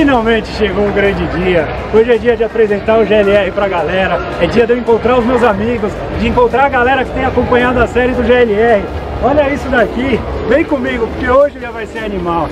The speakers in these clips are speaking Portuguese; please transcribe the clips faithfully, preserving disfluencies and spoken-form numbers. Finalmente chegou um grande dia. Hoje é dia de apresentar o G L R pra galera. É dia de eu encontrar os meus amigos, de encontrar a galera que tem acompanhado a série do G L R. Olha isso daqui, vem comigo, porque hoje já vai ser animal.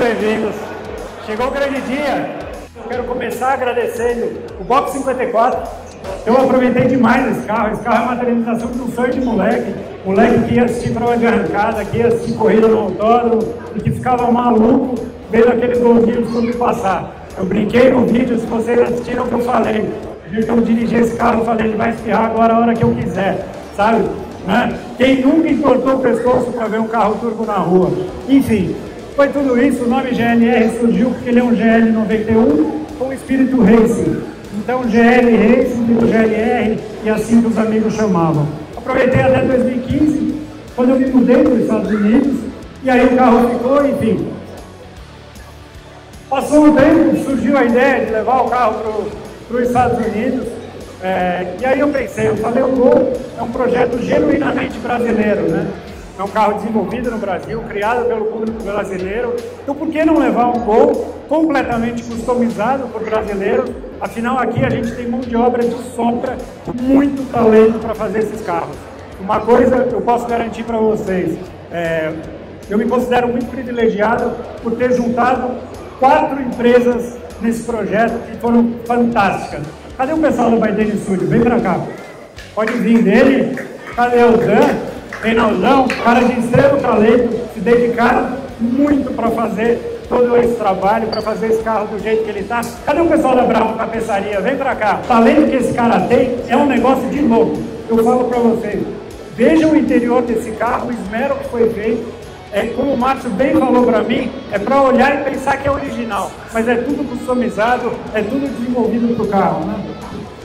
Bem-vindos! Chegou o grande dia! Eu quero começar agradecendo o Box cinquenta e quatro. Eu aproveitei demais esse carro. Esse carro é uma materialização de um sonho de moleque. Moleque que ia assistir prova de arrancada, que ia assistir corrida no autódromo e que ficava maluco vendo aqueles golzinhos quando passar. Eu brinquei no vídeo, se vocês assistiram o que eu falei. Eu dirigi esse carro, eu falei, ele vai espirrar agora a hora que eu quiser, sabe? Né? Quem nunca entortou o pescoço para ver um carro turbo na rua? Enfim. Foi tudo isso, o nome G L R surgiu porque ele é um G L noventa e um com espírito racing. Então G L Racing do G L R, e assim que os amigos chamavam. Aproveitei até dois mil e quinze, quando eu me mudei para os Estados Unidos, e aí o carro ficou, enfim. Passou um tempo, surgiu a ideia de levar o carro para os Estados Unidos, é, e aí eu pensei, eu falei, o Gol é um projeto genuinamente brasileiro, né? É um carro desenvolvido no Brasil, criado pelo público brasileiro. Então por que não levar um Gol completamente customizado por brasileiro? Afinal aqui a gente tem mão de obra de sopra, muito talento para fazer esses carros. Uma coisa eu posso garantir para vocês, é, eu me considero muito privilegiado por ter juntado quatro empresas nesse projeto que foram fantásticas. Cadê o pessoal do By Deni Studio? Vem para cá. Pode vir dele. Cadê o Dan? Reinaldão, cara de extremo talento, se dedicaram muito para fazer todo esse trabalho, para fazer esse carro do jeito que ele está. Cadê o pessoal da Bravo Tapeçaria? Vem para cá. O talento que esse cara tem é um negócio de louco. Eu falo para vocês, vejam o interior desse carro, o esmero que foi feito. É, como o Márcio bem falou para mim, é para olhar e pensar que é original, mas é tudo customizado, é tudo desenvolvido para o carro, né?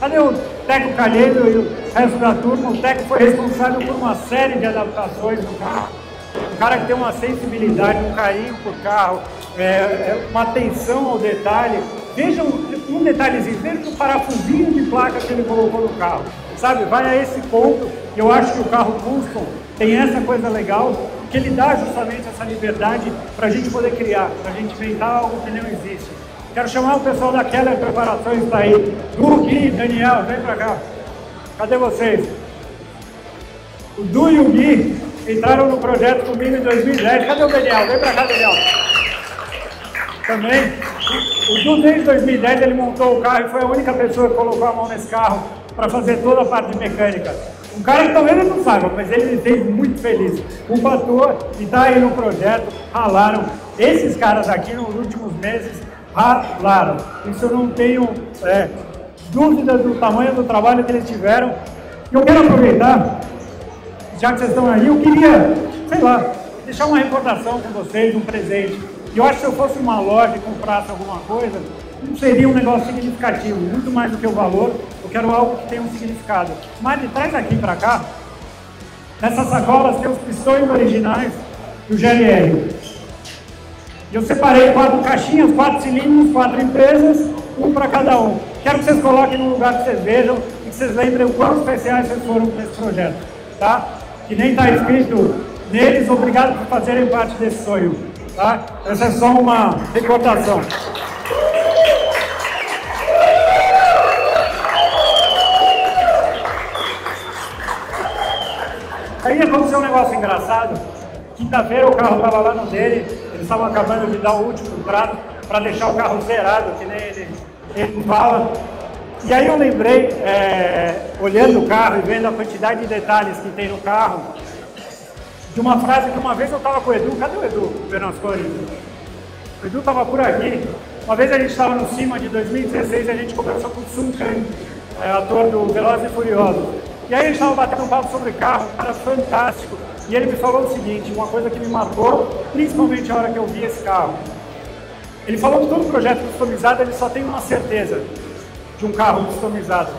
Cadê o Teco Caliendo o resto da turma, o Teco foi responsável por uma série de adaptações do carro. Um cara que tem uma sensibilidade, um carinho por carro, é, uma atenção ao detalhe. Vejam um detalhezinho, vejam o parafusinho de placa que ele colocou no carro, sabe? Vai a esse ponto, eu acho que o carro custom tem essa coisa legal, que ele dá justamente essa liberdade para a gente poder criar, para a gente inventar algo que não existe. Quero chamar o pessoal da Keller Preparações daí. Du, Gui, Daniel, vem para cá. Cadê vocês? O Du e o Gui entraram no projeto comigo em dois mil e dez. Cadê o Daniel? Vem para cá, Daniel. Também. O Du, desde dois mil e dez, ele montou o carro e foi a única pessoa que colocou a mão nesse carro para fazer toda a parte mecânica. Um cara que talvez não saiba, mas ele me fez muito feliz. Compatou e está aí no projeto, ralaram. Esses caras aqui, nos últimos meses, ralaram. Isso eu não tenho é, dúvida do tamanho do trabalho que eles tiveram. E eu quero aproveitar, já que vocês estão aí, eu queria, sei lá, deixar uma recordação com vocês, um presente. E eu acho que se eu fosse uma loja e comprasse alguma coisa, não seria um negócio significativo, muito mais do que o valor. Eu quero algo que tenha um significado. Mari, traz aqui para cá. Nessas sacolas tem os pistões originais do G L R. E eu separei quatro caixinhas, quatro cilindros, quatro empresas, um para cada um. Quero que vocês coloquem num lugar que vocês vejam e que vocês lembrem o quão especiais vocês foram nesse projeto, tá? Que nem está escrito neles, obrigado por fazerem parte desse sonho, tá? Essa é só uma recordação. Aí aconteceu um negócio engraçado. Quinta-feira o carro estava lá no dele, eles estavam acabando de dar o último trato para deixar o carro zerado, que nem ele, ele fala. E aí eu lembrei, é, olhando o carro e vendo a quantidade de detalhes que tem no carro, de uma frase que uma vez eu estava com o Edu. Cadê o Edu Bernard? O Edu estava por aqui. Uma vez a gente estava no CIMA de dois mil e dezesseis e a gente conversou com o Sun Kang, é, ator do Veloz e Furioso. E aí a gente estava batendo um papo sobre carro, um cara fantástico, e ele me falou o seguinte, uma coisa que me matou, principalmente a hora que eu vi esse carro. Ele falou que todo projeto customizado, ele só tem uma certeza de um carro customizado,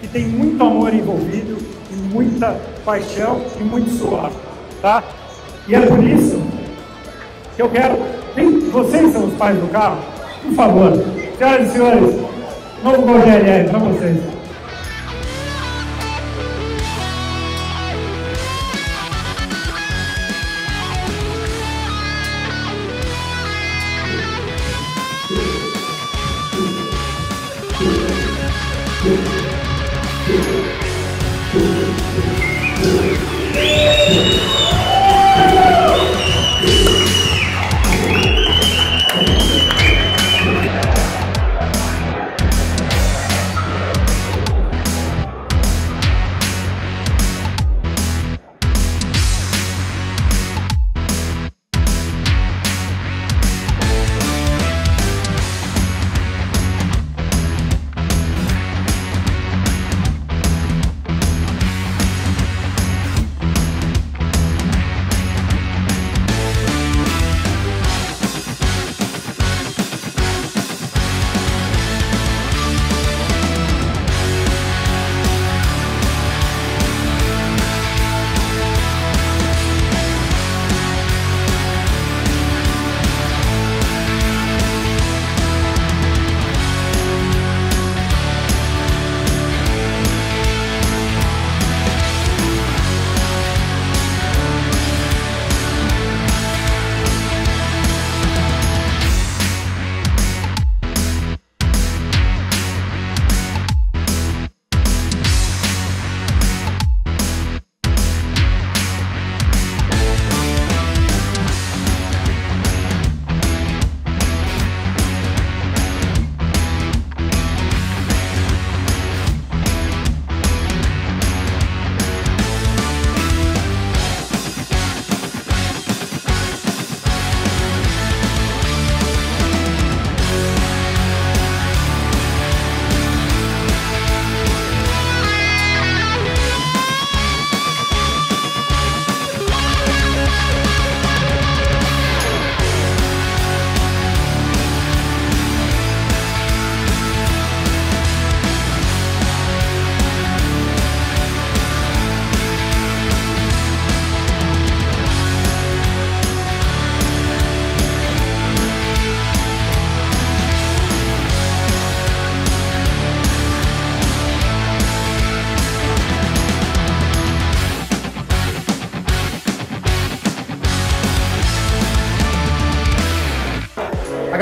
que tem muito amor envolvido, e muita paixão, e muito suor, tá? E é por isso que eu quero, vocês são os pais do carro, por favor, senhoras e senhores, novo Gol G L R para vocês.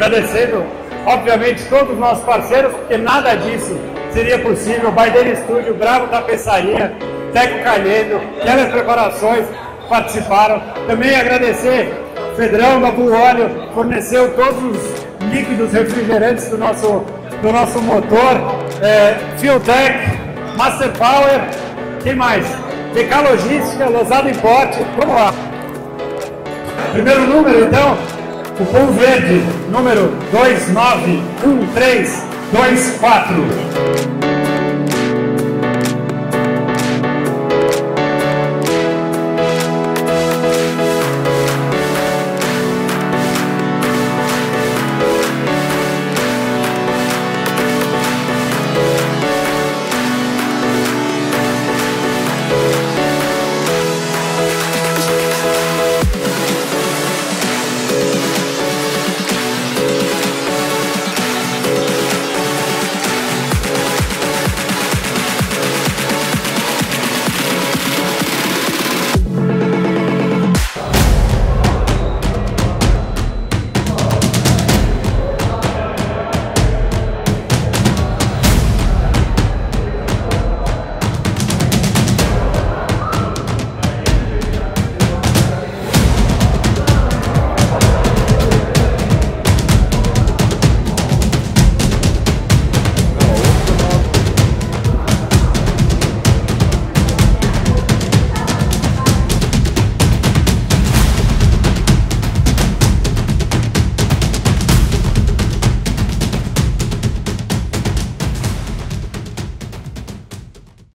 Agradecendo, obviamente, todos os nossos parceiros, porque nada disso seria possível. By Deni Studio, Bravo Tapeçaria, Teco Caliendo, Keller Preparações participaram. Também agradecer o Pedrão da Bull Óleo, forneceu todos os líquidos refrigerantes do nosso, do nosso motor, é, Fueltech, Master Power, quem mais? B K Logística, Losada Import, vamos lá. Primeiro número, então, cupom verde, número dois nove um três dois quatro.